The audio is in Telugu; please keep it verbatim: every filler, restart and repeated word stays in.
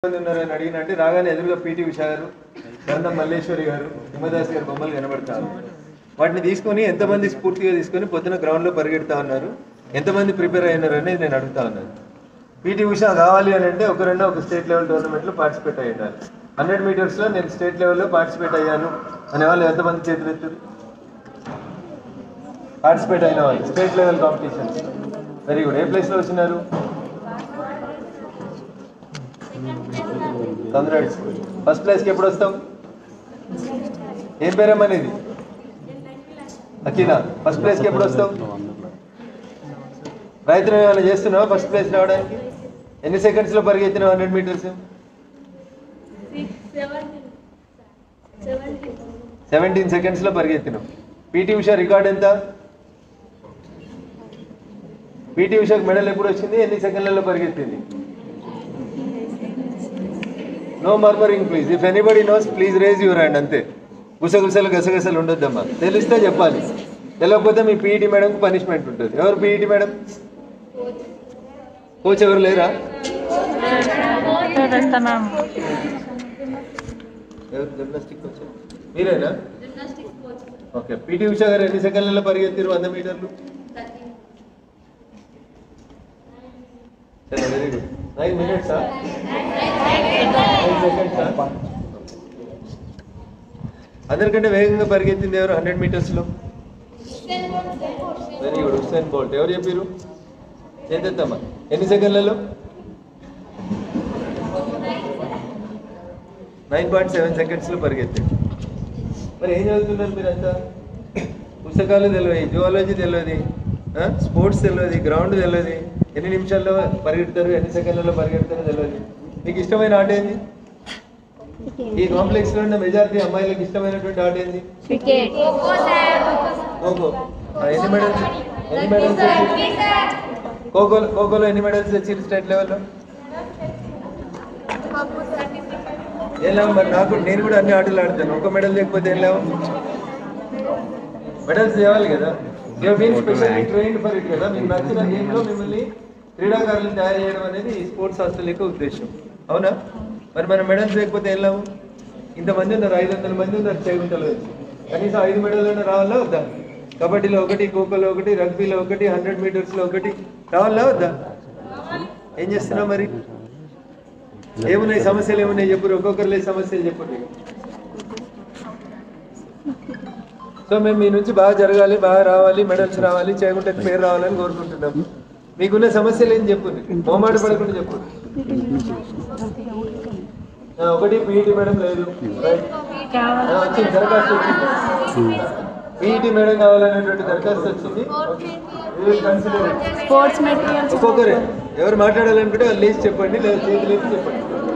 रागा पीटी उषा गारु मल्लेश्वरी गारु हिमदास गारु बोम्मलु कनबडुतारु वाटिनि स्फूर्तिगा पोद्दुन ग्राउंड लो परिगेडुता उन्नारु एंतमंदि प्रिपेर अय्यारु अनेदि नेनु अडुगुता उन्नानु पीटी उषा कावालि अंटे ओक रेंडो ओक स्टेट लेवल टूर्नमेंट लो पार्टिसिपेट अय्यि उंडालि हंड्रेड मीटर्स लो नेनु स्टेट लेवल लो पार्टिसिपेट अय्यानु अने वाळ्ळु एंतमंदि चेतुलु एत्तारु पार्टिसिपेट अयिन वाळ्ळु state level competitions very good ए प्लेस लो वच्चारु कांग्रेस फस्ट प्लेस के एम पेर अखिला फस्ट प्लेस के प्रयत्न फस्ट प्लेस एन सैकंड परगेना हंड्रेड मीटर्स सेवेंटीन सैकंड परगेना पीटी उषा रिकॉर्ड पीटी उषा मेडल एपड़ी एन सैकंड परगें No murmuring, please. If anybody knows, please raise your hand. Ante. Gusagusal gasagasalu undoddamma. Teliste cheppali. Telakopothe mee P E T madam ku punishment untadi. Evaru P E T madam? Coach evaru lera? Telesta ma'am. Evaru gymnastics coach? Meerena? Gymnastics coach. Okay. P T Usha garu enni secondallo parigethiru one hundred meterlu? thirty. Chalo very good. nine minutes sir. अंदर कंटे वेगंगा परिगेत्तिंदे एवरु हंड्रेड मीटर्स लो वेरी गुड हुसैन बोल्ट एवरु चेप्पारु चेद्दामा एन्नि सेकंड्లలో नाइन पॉइंट सेवन సెకండ్స్ లో పరిగెత్తారు మరి ఏం చదువుతున్నారు మీరంతా పుస్తకాలు తెలువది జియాలజీ తెలువది స్పోర్ట్స్ తెలువది గ్రౌండ్ తెలువది ఎన్ని నిమిషాల్లో పరిగెత్తారు ఎన్ని సెకండ్లలో పరిగెత్తారు తెలువది మీకు ఇష్టమైన ఆట ఏంది ఈ కాంప్లెక్స్ లో ఉన్న మెజారిటీ అమ్మాయిలకు ఇష్టమైనటువంటి ఆట ఏంది క్రికెట్ ఖోఖో సార్ ఖోఖో ఎన్ని మెడల్స్ ఎన్ని మెడల్స్ ఖోఖో ఖోఖోలో ఎన్ని మెడల్స్ వచ్చారు స్టేట్ లెవెల్ లో ఖోఖో సర్టిఫికెట్ ఎలా మరి నాకు నేను కూడా అన్ని ఆటలు ఆడతాను ఒక మెడల్ లేకపోతే ఏం లేవు మెడల్స్ ఇవ్వాలి కదా you have been specially trained for it కదా మీ నచ్చిన గేమ్ లో మిమ్మల్ని క్రీడాకారులను తయారు చేయడం అనేది ఈ స్పోర్ట్స్ హాస్టల్ యొక్క ఉద్దేశం అవునా మరి మన మెడల్స్ లేకపోతే ఏం లాభం ఇంతమంది ఉన్నారు ఐదు వందల మంది ఉన్నారు చేగుంటలు కనీసం ఐదు మెడల్స్ రావాలా వద్దా కబడ్డీలో ఒకటి ఖోఖోలో ఒకటి రగ్బీలో ఒకటి హండ్రెడ్ మీటర్స్ లో ఒకటి రావాలా వద్దా ఏం చేస్తున్నా మరి ఏమున్నాయి సమస్యలు ఏమున్నాయి చెప్పురు ఒక్కొక్కరు లే సమస్యలు చెప్పురు సో మేము మీ నుంచి బాగా జరగాలి బాగా రావాలి మెడల్స్ రావాలి చేగుంట పేరు రావాలని కోరుకుంటున్నాం మీకున్న సమస్యలు ఏం చెప్పురు మోమాడ పడకుండా చెప్పురు ఒకటి పీటీ మేడం లేదు వచ్చింది దరఖాస్తు వచ్చింది పీటీ మేడం కావాలనేటువంటి దరఖాస్తు వచ్చింది ఒక్కొక్కరు ఎవరు మాట్లాడాలనుకుంటే వాళ్ళు లిస్ట్ చెప్పండి లేదా చేతులు చెప్పండి